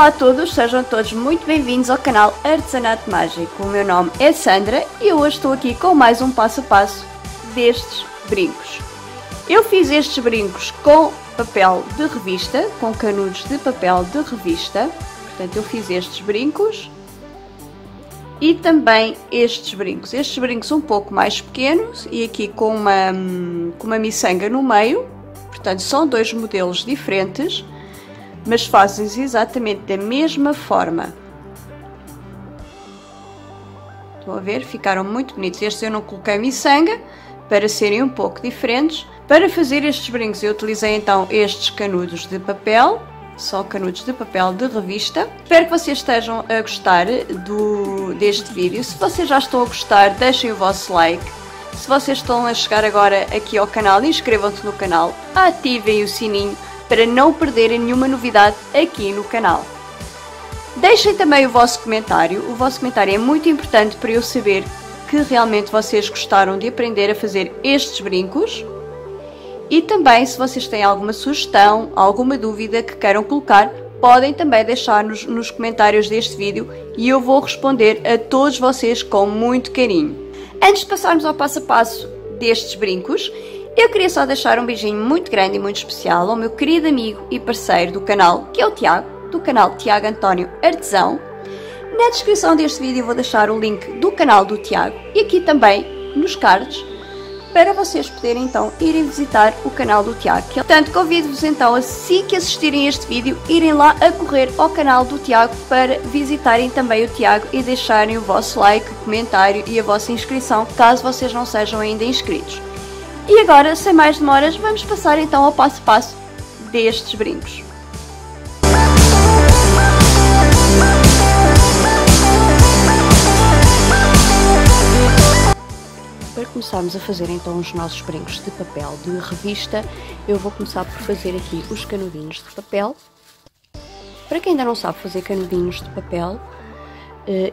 Olá a todos, sejam todos muito bem-vindos ao canal Artesanato Mágico. O meu nome é Sandra e hoje estou aqui com mais um passo a passo destes brincos. Eu fiz estes brincos com papel de revista, com canudos de papel de revista. Portanto, eu fiz estes brincos e também estes brincos. Estes brincos um pouco mais pequenos e aqui com uma miçanga no meio. Portanto, são dois modelos diferentes, mas fazem-se exatamente da mesma forma. Estão a ver? Ficaram muito bonitos. Estes eu não coloquei miçanga, para serem um pouco diferentes. Para fazer estes brincos eu utilizei então estes canudos de papel, só canudos de papel de revista. Espero que vocês estejam a gostar deste vídeo. Se vocês já estão a gostar, deixem o vosso like. Se vocês estão a chegar agora aqui ao canal, inscrevam-se no canal, ativem o sininho para não perderem nenhuma novidade aqui no canal. Deixem também o vosso comentário é muito importante para eu saber que realmente vocês gostaram de aprender a fazer estes brincos e também se vocês têm alguma sugestão, alguma dúvida que queiram colocar, podem também deixar nos comentários deste vídeo e eu vou responder a todos vocês com muito carinho. Antes de passarmos ao passo a passo destes brincos, eu queria só deixar um beijinho muito grande e muito especial ao meu querido amigo e parceiro do canal, que é o Tiago, do canal Tiago António Artesão. Na descrição deste vídeo eu vou deixar o link do canal do Tiago e aqui também nos cards, para vocês poderem então irem visitar o canal do Tiago. Portanto, convido-vos então, assim que assistirem este vídeo, irem lá a correr ao canal do Tiago para visitarem também o Tiago e deixarem o vosso like, comentário e a vossa inscrição, caso vocês não sejam ainda inscritos. E agora, sem mais demoras, vamos passar então ao passo a passo destes brincos. Para começarmos a fazer então os nossos brincos de papel de revista, eu vou começar por fazer aqui os canudinhos de papel. Para quem ainda não sabe fazer canudinhos de papel,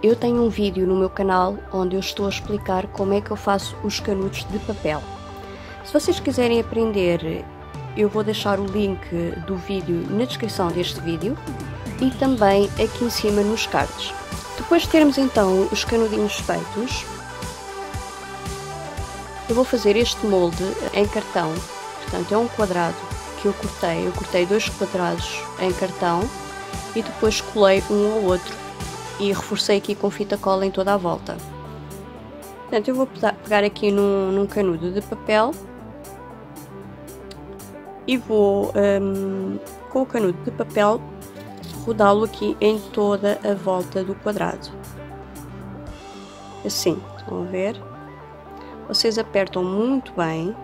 eu tenho um vídeo no meu canal onde eu estou a explicar como é que eu faço os canudos de papel. Se vocês quiserem aprender, eu vou deixar o link do vídeo na descrição deste vídeo e também aqui em cima nos cards. Depois de termos então os canudinhos feitos, eu vou fazer este molde em cartão. Portanto, é um quadrado que eu cortei. Eu cortei dois quadrados em cartão e depois colei um ao outro e reforcei aqui com fita cola em toda a volta. Portanto, eu vou pegar aqui num canudo de papel e vou, com o canudo de papel, rodá-lo aqui em toda a volta do quadrado. Assim, estão a ver? Vocês apertam muito bem,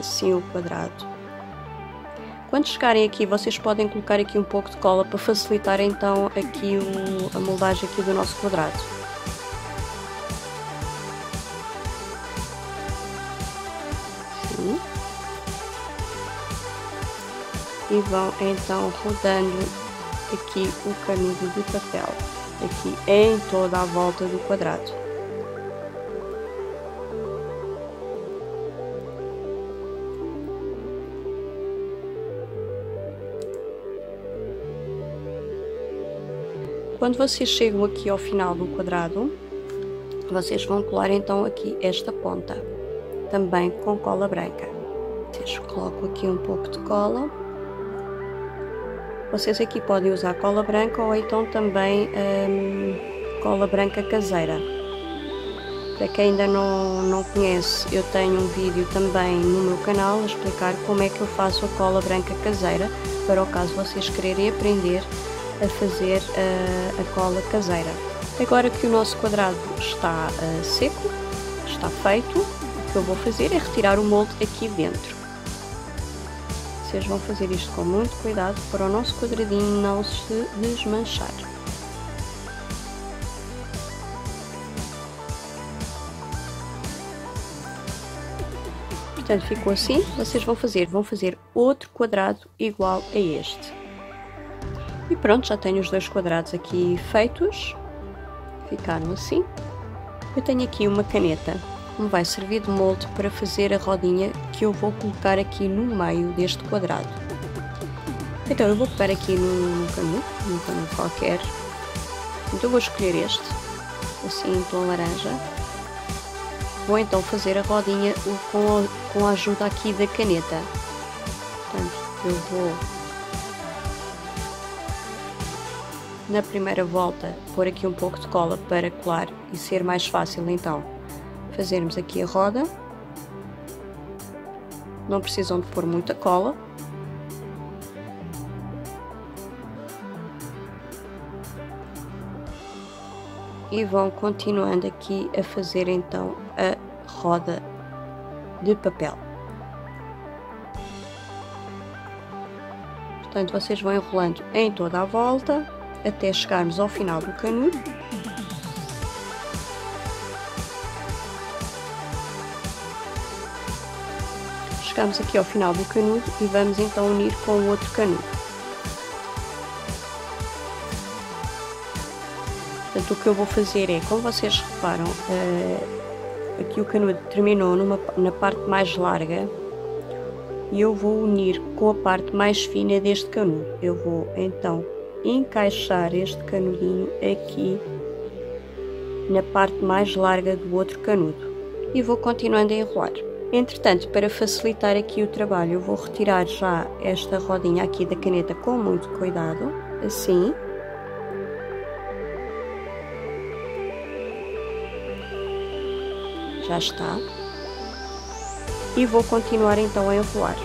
assim o quadrado. Quando chegarem aqui, vocês podem colocar aqui um pouco de cola para facilitar então aqui a moldagem aqui do nosso quadrado. E vão então rodando aqui o canudo de papel, aqui em toda a volta do quadrado. Quando vocês chegam aqui ao final do quadrado, vocês vão colar então aqui esta ponta, também com cola branca. Vocês colocam aqui um pouco de cola. Vocês aqui podem usar cola branca ou então também cola branca caseira. Para quem ainda não conhece, eu tenho um vídeo também no meu canal a explicar como é que eu faço a cola branca caseira, para o caso vocês quererem aprender a fazer a cola caseira. Agora que o nosso quadrado está seco, está feito, o que eu vou fazer é retirar o molde aqui dentro. Vocês vão fazer isto com muito cuidado para o nosso quadradinho não se desmanchar. Portanto, ficou assim. Vocês vão fazer outro quadrado igual a este. E pronto, já tenho os dois quadrados aqui feitos. Ficaram assim. Eu tenho aqui uma caneta. Me vai servir de molde para fazer a rodinha que eu vou colocar aqui no meio deste quadrado. Então eu vou pegar aqui num canudo qualquer. Então eu vou escolher este, assim, tom laranja. Vou então fazer a rodinha com a ajuda aqui da caneta. Portanto, eu vou na primeira volta pôr aqui um pouco de cola para colar e ser mais fácil então fazermos aqui a roda. Não precisam de pôr muita cola. E vão continuando aqui a fazer então a roda de papel. Portanto, vocês vão enrolando em toda a volta até chegarmos ao final do canudo. Chegamos aqui ao final do canudo e vamos então unir com o outro canudo. Portanto, o que eu vou fazer é, como vocês reparam, aqui o canudo terminou na parte mais larga e eu vou unir com a parte mais fina deste canudo. Eu vou então encaixar este canudinho aqui na parte mais larga do outro canudo e vou continuando a enrolar. Entretanto, para facilitar aqui o trabalho, eu vou retirar já esta rodinha aqui da caneta com muito cuidado, assim. Já está, e vou continuar então a enrolar.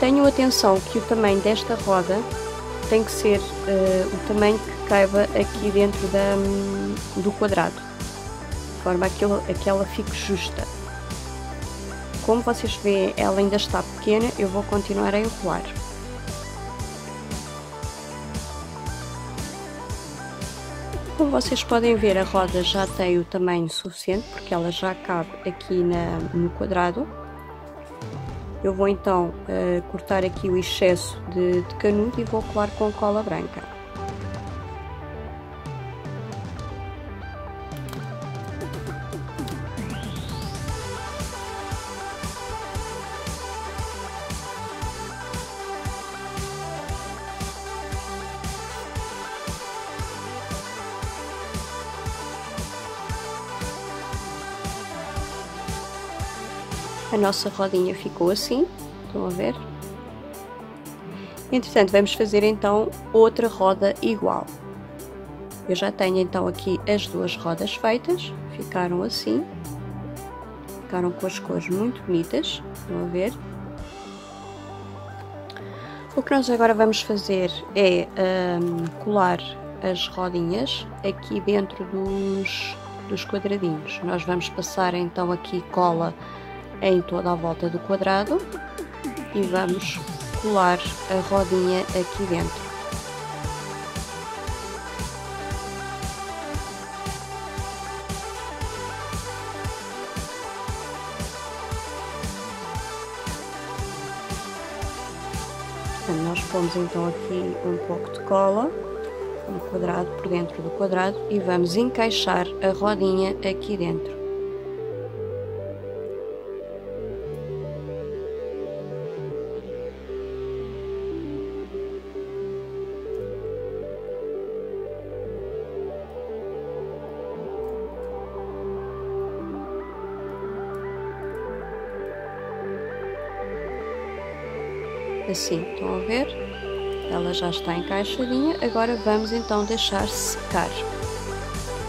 Tenham atenção que o tamanho desta roda tem que ser o tamanho que caiba aqui dentro do quadrado, de forma a que ela fique justa. Como vocês veem, ela ainda está pequena, eu vou continuar a enrolar. Como vocês podem ver, a roda já tem o tamanho suficiente, porque ela já cabe aqui no quadrado. Eu vou então cortar aqui o excesso de canudo e vou colar com cola branca. A nossa rodinha ficou assim, estão a ver? Entretanto, vamos fazer então outra roda igual. Eu já tenho então aqui as duas rodas feitas, ficaram assim, ficaram com as cores muito bonitas, estão a ver? O que nós agora vamos fazer é colar as rodinhas aqui dentro dos quadradinhos. Nós vamos passar então aqui cola em toda a volta do quadrado e vamos colar a rodinha aqui dentro. Portanto, nós pomos então aqui um pouco de cola no quadrado, por dentro do quadrado, e vamos encaixar a rodinha aqui dentro. Assim, estão a ver? Ela já está encaixadinha, agora vamos então deixar secar.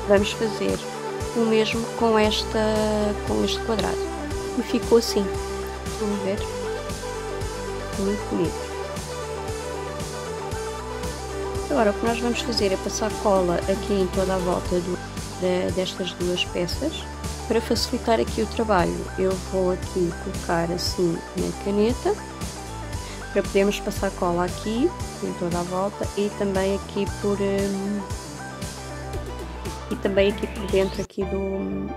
Vamos fazer o mesmo com este quadrado. E ficou assim, estão a ver? Muito bonito. Agora o que nós vamos fazer é passar cola aqui em toda a volta destas duas peças. Para facilitar aqui o trabalho, eu vou aqui colocar assim na caneta, para podermos passar cola aqui em toda a volta e também aqui por dentro aqui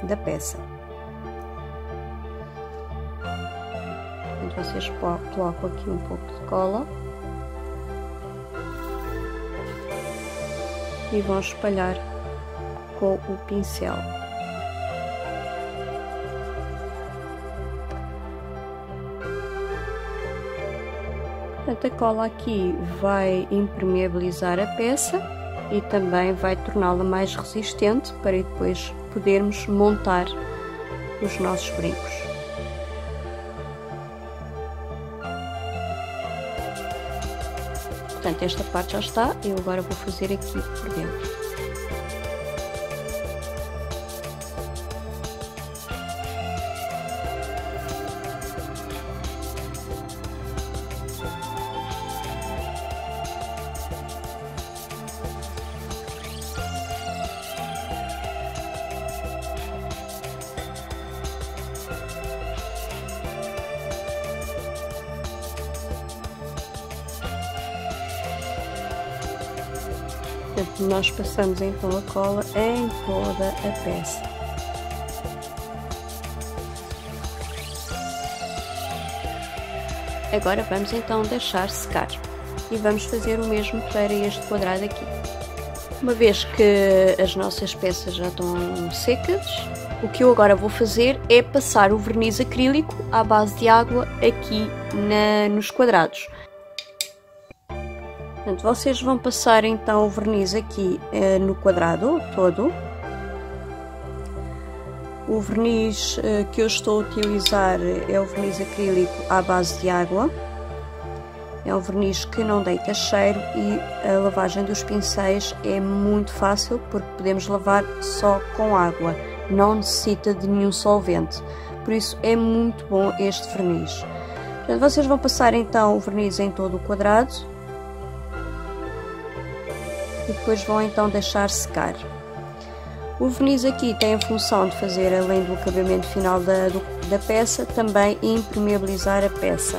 da peça. Então, vocês colocam aqui um pouco de cola e vão espalhar com o pincel. Portanto, a cola aqui vai impermeabilizar a peça e também vai torná-la mais resistente para depois podermos montar os nossos brincos. Portanto, esta parte já está, eu agora vou fazer aqui por dentro. Portanto, nós passamos então a cola em toda a peça. Agora vamos então deixar secar e vamos fazer o mesmo para este quadrado aqui. Uma vez que as nossas peças já estão secas, o que eu agora vou fazer é passar o verniz acrílico à base de água aqui nos quadrados. Portanto, vocês vão passar então o verniz aqui no quadrado todo. O verniz que eu estou a utilizar é o verniz acrílico à base de água. É um verniz que não deita cheiro e a lavagem dos pincéis é muito fácil porque podemos lavar só com água. Não necessita de nenhum solvente, por isso é muito bom este verniz. Portanto, vocês vão passar então o verniz em todo o quadrado. E depois vão então deixar secar. O verniz aqui tem a função de fazer, além do acabamento final da peça, também impermeabilizar a peça.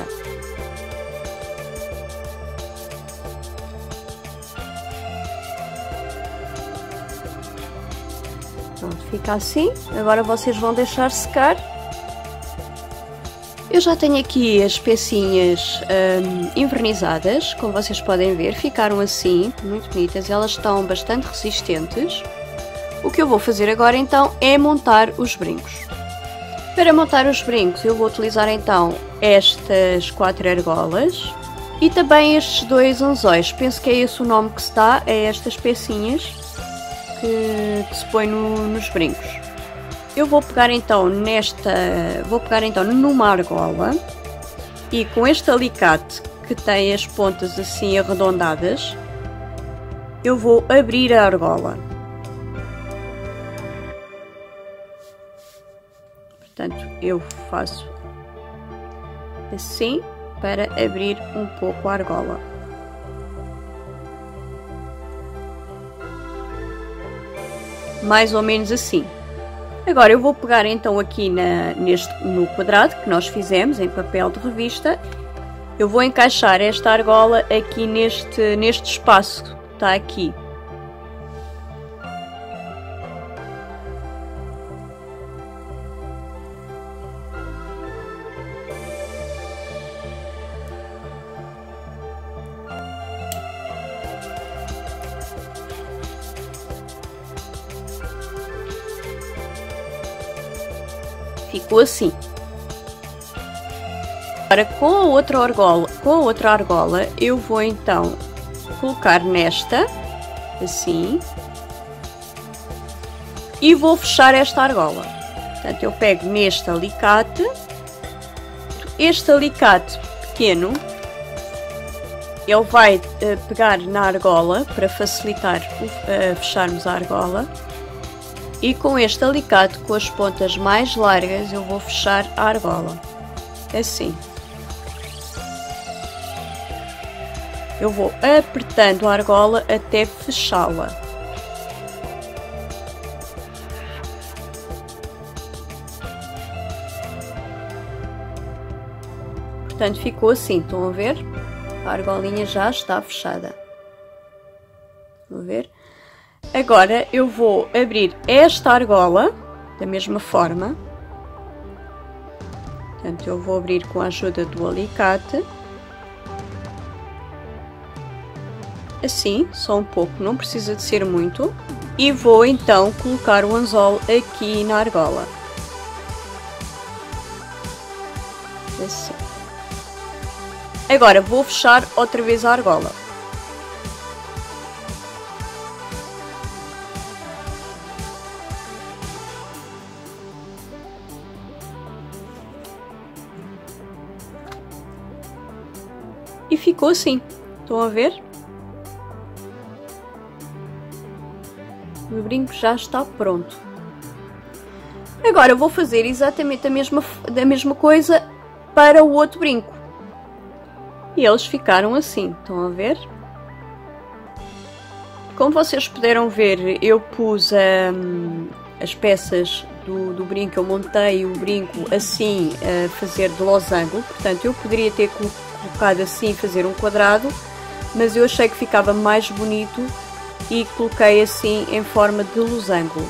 Pronto, fica assim. Agora vocês vão deixar secar. Eu já tenho aqui as pecinhas envernizadas, como vocês podem ver, ficaram assim, muito bonitas, elas estão bastante resistentes. O que eu vou fazer agora então é montar os brincos. Para montar os brincos eu vou utilizar então estas 4 argolas e também estes 2 anzóis, penso que é esse o nome que se dá a estas pecinhas que se põe nos brincos. Eu vou pegar então numa argola e com este alicate que tem as pontas assim arredondadas, eu vou abrir a argola. Portanto, eu faço assim para abrir um pouco a argola. Mais ou menos assim. Agora eu vou pegar então aqui no quadrado que nós fizemos em papel de revista, eu vou encaixar esta argola aqui neste espaço que está aqui. Ficou assim. Agora com a outra argola eu vou então colocar nesta assim e vou fechar esta argola. Portanto, eu pego neste alicate, este alicate pequeno, ele vai pegar na argola para facilitar fecharmos a argola. E com este alicate, com as pontas mais largas, eu vou fechar a argola, assim. Eu vou apertando a argola até fechá-la. Portanto, ficou assim, estão a ver? A argolinha já está fechada. Estão a ver? Agora eu vou abrir esta argola da mesma forma. Portanto, eu vou abrir com a ajuda do alicate. Assim, só um pouco, não precisa de ser muito. E vou então colocar o anzol aqui na argola. Assim. Agora vou fechar outra vez a argola. E ficou assim, estão a ver? O meu brinco já está pronto. Agora vou fazer exatamente a mesma coisa para o outro brinco. E eles ficaram assim, estão a ver? Como vocês puderam ver, eu pus as peças do brinco, eu montei o brinco assim a fazer de losango, portanto eu poderia ter colocado assim, fazer um quadrado, mas eu achei que ficava mais bonito e coloquei assim em forma de losango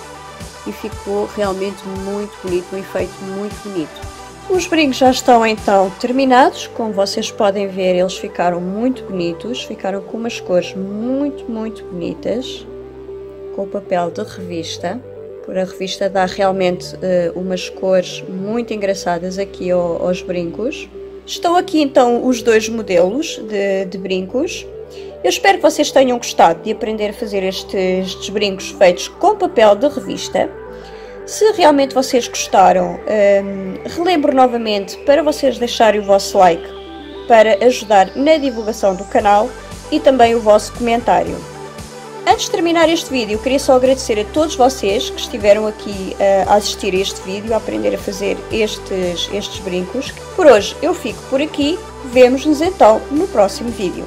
e ficou realmente muito bonito, um efeito muito bonito. Os brincos já estão então terminados, como vocês podem ver eles ficaram muito bonitos, ficaram com umas cores muito, muito bonitas, com o papel de revista, por a revista dá realmente umas cores muito engraçadas aqui aos brincos. Estão aqui então os dois modelos de brincos. Eu espero que vocês tenham gostado de aprender a fazer estes brincos feitos com papel de revista. Se realmente vocês gostaram, relembro novamente para vocês deixarem o vosso like para ajudar na divulgação do canal e também o vosso comentário. Antes de terminar este vídeo, queria só agradecer a todos vocês que estiveram aqui a assistir a este vídeo, a aprender a fazer estes brincos. Por hoje eu fico por aqui, vemo-nos então no próximo vídeo.